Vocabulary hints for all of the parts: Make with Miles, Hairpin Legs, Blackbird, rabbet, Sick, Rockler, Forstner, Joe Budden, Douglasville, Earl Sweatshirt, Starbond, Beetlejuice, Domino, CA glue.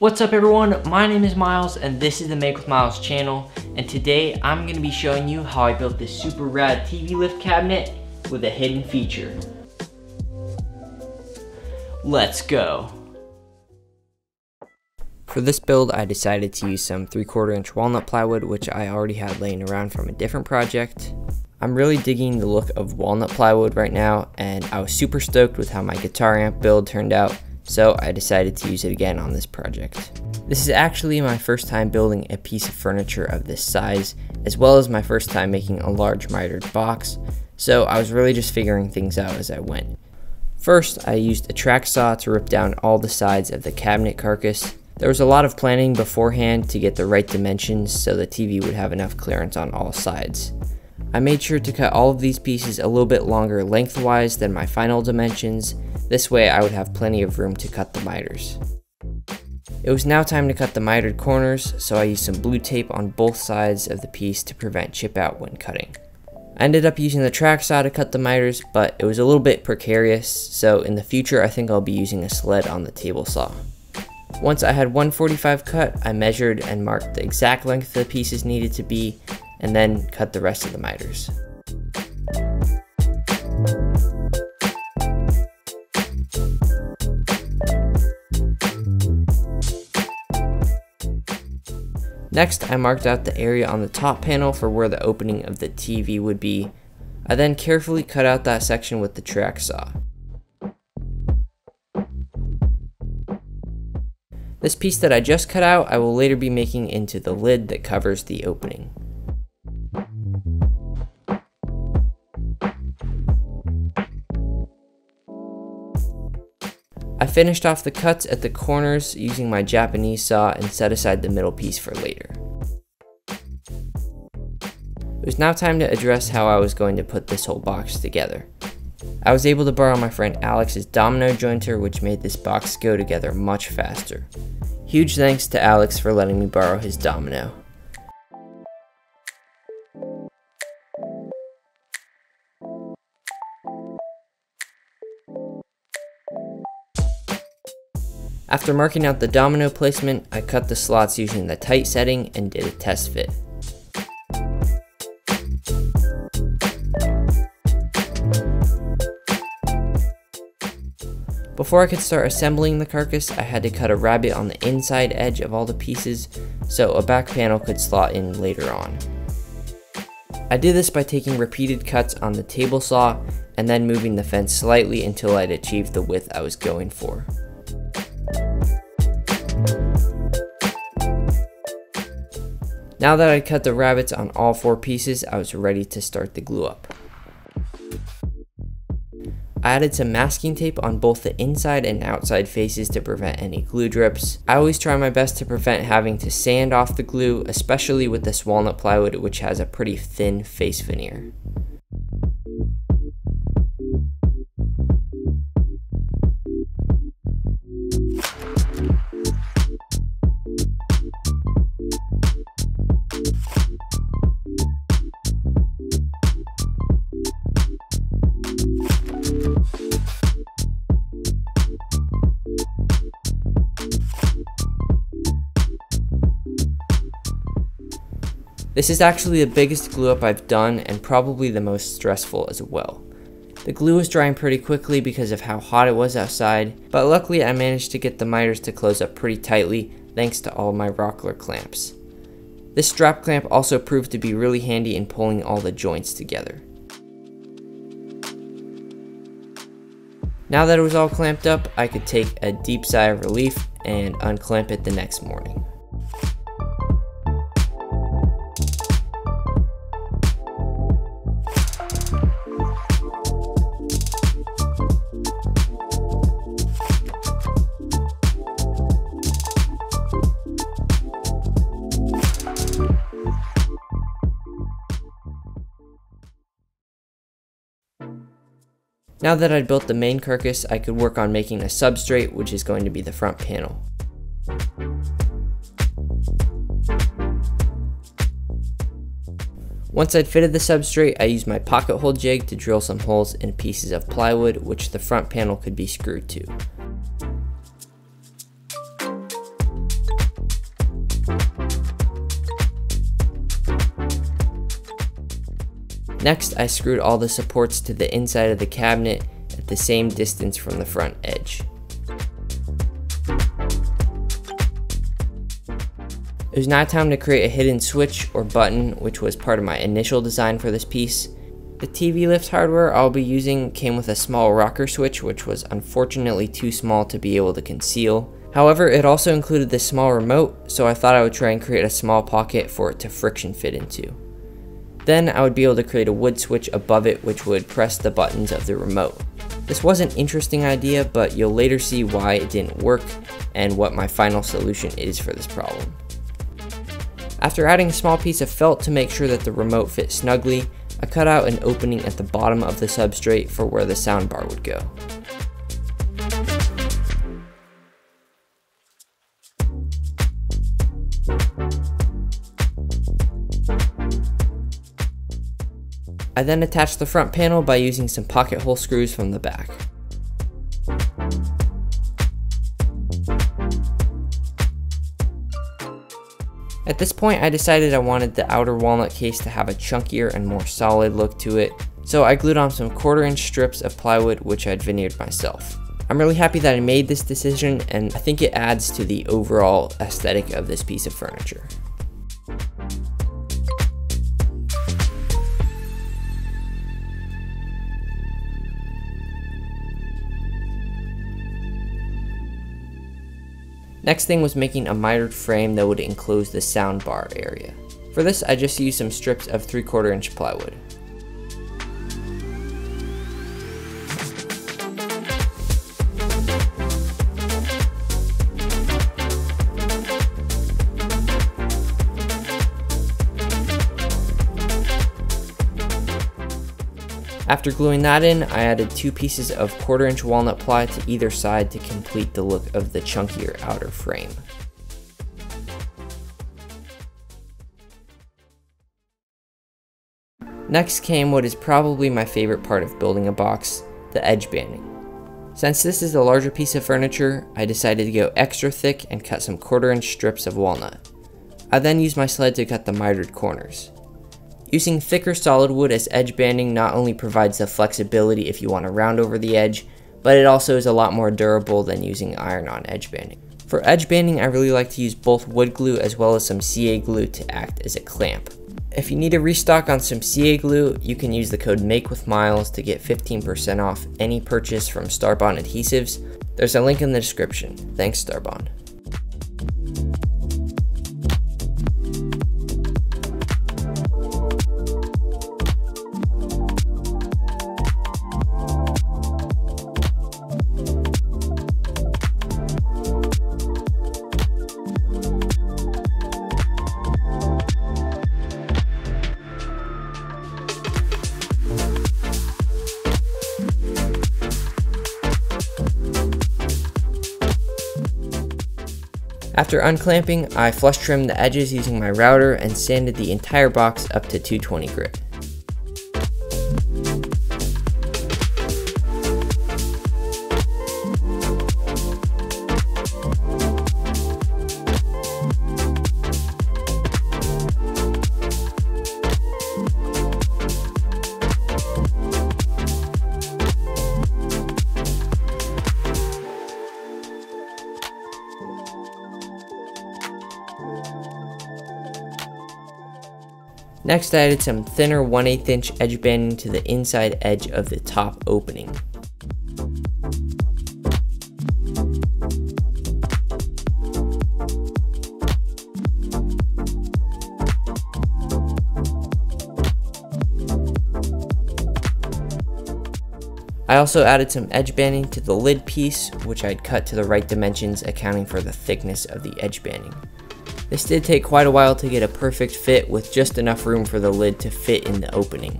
What's up everyone, my name is Miles and this is the Make with Miles channel, and today I'm going to be showing you how I built this super rad TV lift cabinet with a hidden feature. Let's go. For this build I decided to use some 3/4 inch walnut plywood, which I already had laying around from a different project. I'm really digging the look of walnut plywood right now, and I was super stoked with how my guitar amp build turned out. So I decided to use it again on this project. This is actually my first time building a piece of furniture of this size, as well as my first time making a large mitered box, so I was really just figuring things out as I went. First, I used a track saw to rip down all the sides of the cabinet carcass. There was a lot of planning beforehand to get the right dimensions so the TV would have enough clearance on all sides. I made sure to cut all of these pieces a little bit longer lengthwise than my final dimensions. This way I would have plenty of room to cut the miters. It was now time to cut the mitered corners, so I used some blue tape on both sides of the piece to prevent chip out when cutting. I ended up using the track saw to cut the miters, but it was a little bit precarious, so in the future I think I'll be using a sled on the table saw. Once I had 1/45 cut, I measured and marked the exact length the pieces needed to be, and then cut the rest of the miters. Next, I marked out the area on the top panel for where the opening of the TV would be. I then carefully cut out that section with the track saw. This piece that I just cut out, I will later be making into the lid that covers the opening. I finished off the cuts at the corners using my Japanese saw and set aside the middle piece for later. It was now time to address how I was going to put this whole box together. I was able to borrow my friend Alex's Domino jointer, which made this box go together much faster. Huge thanks to Alex for letting me borrow his Domino. After marking out the Domino placement, I cut the slots using the tight setting and did a test fit. Before I could start assembling the carcass, I had to cut a rabbet on the inside edge of all the pieces so a back panel could slot in later on. I did this by taking repeated cuts on the table saw and then moving the fence slightly until I'd achieved the width I was going for. Now that I cut the rabbets on all four pieces, I was ready to start the glue up. I added some masking tape on both the inside and outside faces to prevent any glue drips. I always try my best to prevent having to sand off the glue, especially with this walnut plywood, which has a pretty thin face veneer. This is actually the biggest glue up I've done and probably the most stressful as well. The glue was drying pretty quickly because of how hot it was outside, but luckily I managed to get the miters to close up pretty tightly thanks to all my Rockler clamps. This strap clamp also proved to be really handy in pulling all the joints together. Now that it was all clamped up, I could take a deep sigh of relief and unclamp it the next morning. Now that I'd built the main carcass, I could work on making a substrate, which is going to be the front panel. Once I'd fitted the substrate, I used my pocket hole jig to drill some holes in pieces of plywood, which the front panel could be screwed to. Next, I screwed all the supports to the inside of the cabinet at the same distance from the front edge. It was now time to create a hidden switch or button, which was part of my initial design for this piece. The TV lift hardware I'll be using came with a small rocker switch, which was unfortunately too small to be able to conceal. However, it also included this small remote, so I thought I would try and create a small pocket for it to friction fit into. Then I would be able to create a wood switch above it, which would press the buttons of the remote. This was an interesting idea, but you'll later see why it didn't work and what my final solution is for this problem. After adding a small piece of felt to make sure that the remote fit snugly, I cut out an opening at the bottom of the substrate for where the soundbar would go. I then attached the front panel by using some pocket hole screws from the back. At this point, I decided I wanted the outer walnut case to have a chunkier and more solid look to it, so I glued on some 1/4-inch strips of plywood which I'd veneered myself. I'm really happy that I made this decision, and I think it adds to the overall aesthetic of this piece of furniture. Next thing was making a mitered frame that would enclose the soundbar area. For this, I just used some strips of 3/4-inch plywood. After gluing that in, I added 2 pieces of 1/4-inch walnut ply to either side to complete the look of the chunkier outer frame. Next came what is probably my favorite part of building a box, the edge banding. Since this is a larger piece of furniture, I decided to go extra thick and cut some 1/4-inch strips of walnut. I then used my sled to cut the mitered corners. Using thicker solid wood as edge banding not only provides the flexibility if you want to round over the edge, but it also is a lot more durable than using iron-on edge banding. For edge banding, I really like to use both wood glue as well as some CA glue to act as a clamp. If you need a restock on some CA glue, you can use the code MAKEWITHMILES to get 15% off any purchase from Starbond Adhesives. There's a link in the description. Thanks, Starbond. After unclamping, I flush trimmed the edges using my router and sanded the entire box up to 220 grit. Next, I added some thinner 1/8-inch edge banding to the inside edge of the top opening. I also added some edge banding to the lid piece, which I'd cut to the right dimensions, accounting for the thickness of the edge banding. This did take quite a while to get a perfect fit with just enough room for the lid to fit in the opening.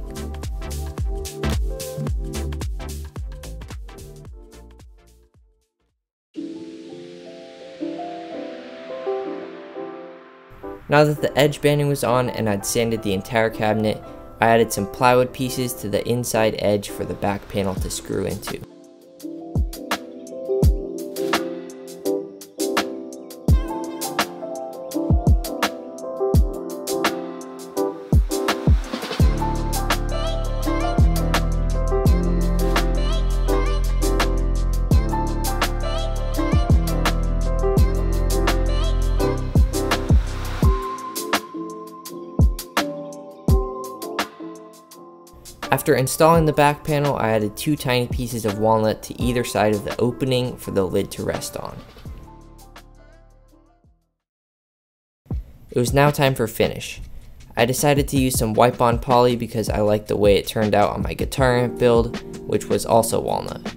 Now that the edge banding was on and I'd sanded the entire cabinet, I added some plywood pieces to the inside edge for the back panel to screw into. After installing the back panel, I added two tiny pieces of walnut to either side of the opening for the lid to rest on. It was now time for finish. I decided to use some wipe-on poly because I liked the way it turned out on my guitar amp build, which was also walnut.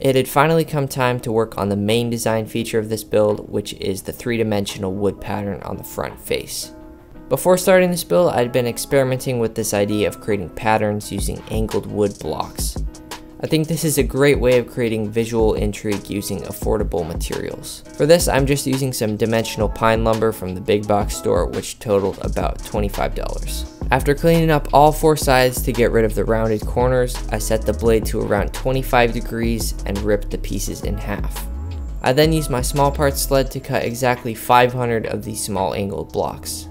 It had finally come time to work on the main design feature of this build, which is the three-dimensional wood pattern on the front face. Before starting this build, I'd been experimenting with this idea of creating patterns using angled wood blocks. I think this is a great way of creating visual intrigue using affordable materials. For this, I'm just using some dimensional pine lumber from the big box store, which totaled about $25. After cleaning up all four sides to get rid of the rounded corners, I set the blade to around 25 degrees and ripped the pieces in half. I then used my small parts sled to cut exactly 500 of these small angled blocks.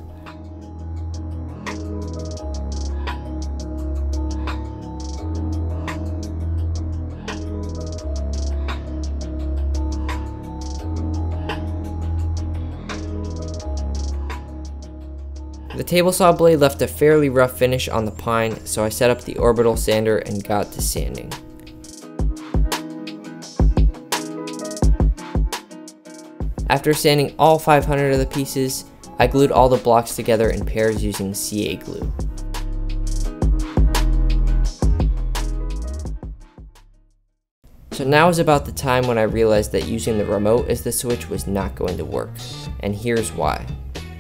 The table saw blade left a fairly rough finish on the pine, so I set up the orbital sander and got to sanding. After sanding all 500 of the pieces, I glued all the blocks together in pairs using CA glue. So now is about the time when I realized that using the remote as the switch was not going to work, and here's why.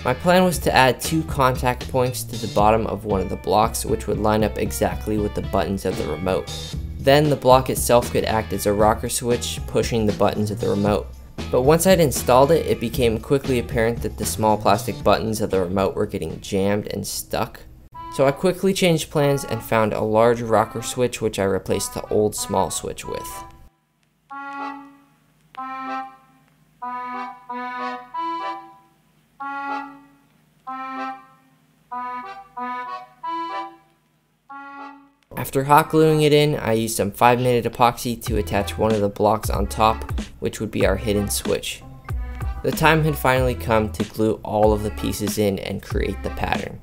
My plan was to add two contact points to the bottom of one of the blocks, which would line up exactly with the buttons of the remote. Then the block itself could act as a rocker switch, pushing the buttons of the remote. But once I'd installed it, it became quickly apparent that the small plastic buttons of the remote were getting jammed and stuck. So I quickly changed plans and found a large rocker switch, which I replaced the old small switch with. After hot gluing it in, I used some 5-minute epoxy to attach one of the blocks on top, which would be our hidden switch. The time had finally come to glue all of the pieces in and create the pattern.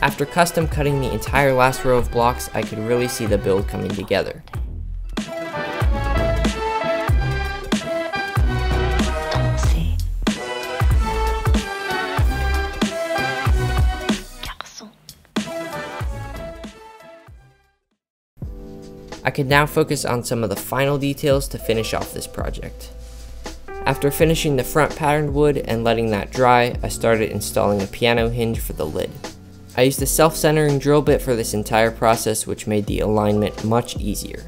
After custom cutting the entire last row of blocks, I could really see the build coming together. I could now focus on some of the final details to finish off this project. After finishing the front patterned wood and letting that dry, I started installing a piano hinge for the lid. I used a self-centering drill bit for this entire process, which made the alignment much easier.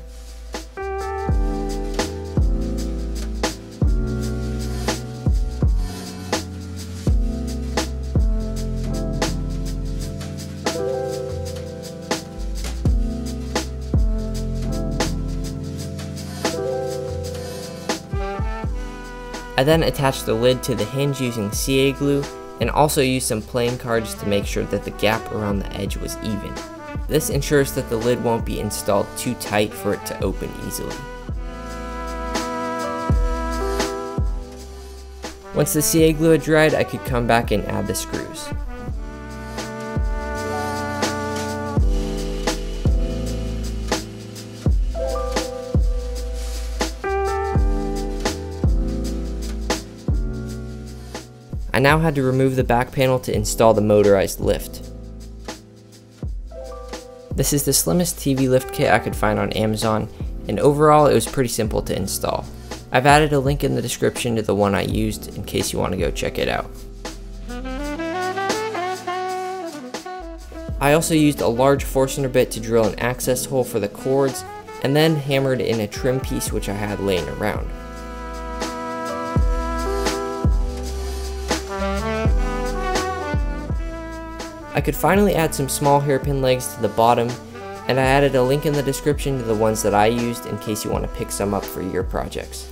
I then attached the lid to the hinge using CA glue, and also use some playing cards to make sure that the gap around the edge was even. This ensures that the lid won't be installed too tight for it to open easily. Once the CA glue had dried, I could come back and add the screws. I I now had to remove the back panel to install the motorized lift. This is the slimmest TV lift kit I could find on Amazon, and overall it was pretty simple to install. I've added a link in the description to the one I used in case you want to go check it out. I also used a large Forstner bit to drill an access hole for the cords, and then hammered in a trim piece which I had laying around. I could finally add some small hairpin legs to the bottom, and I added a link in the description to the ones that I used in case you want to pick some up for your projects.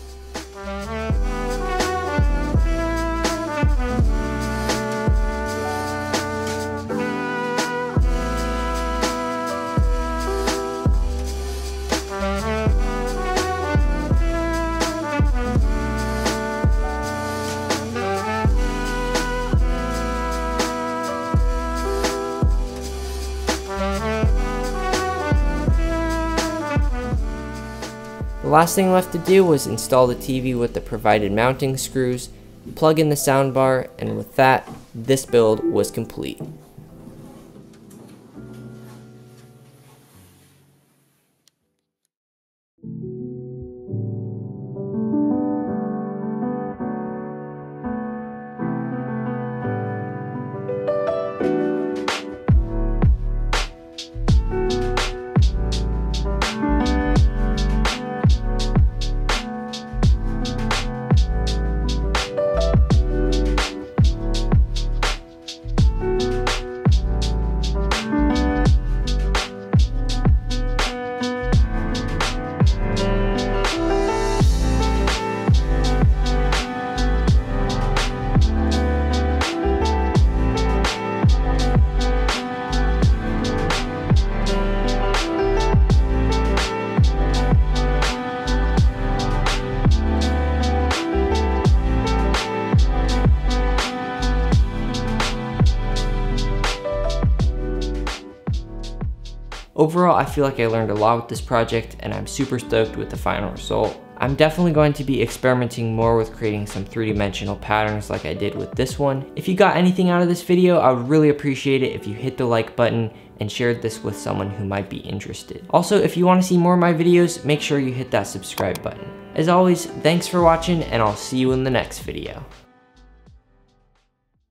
The last thing left to do was install the TV with the provided mounting screws, plug in the soundbar, and with that, this build was complete. Overall, I feel like I learned a lot with this project, and I'm super stoked with the final result. I'm definitely going to be experimenting more with creating some three-dimensional patterns like I did with this one. If you got anything out of this video, I would really appreciate it if you hit the like button and shared this with someone who might be interested. Also, if you want to see more of my videos, make sure you hit that subscribe button. As always, thanks for watching, and I'll see you in the next video.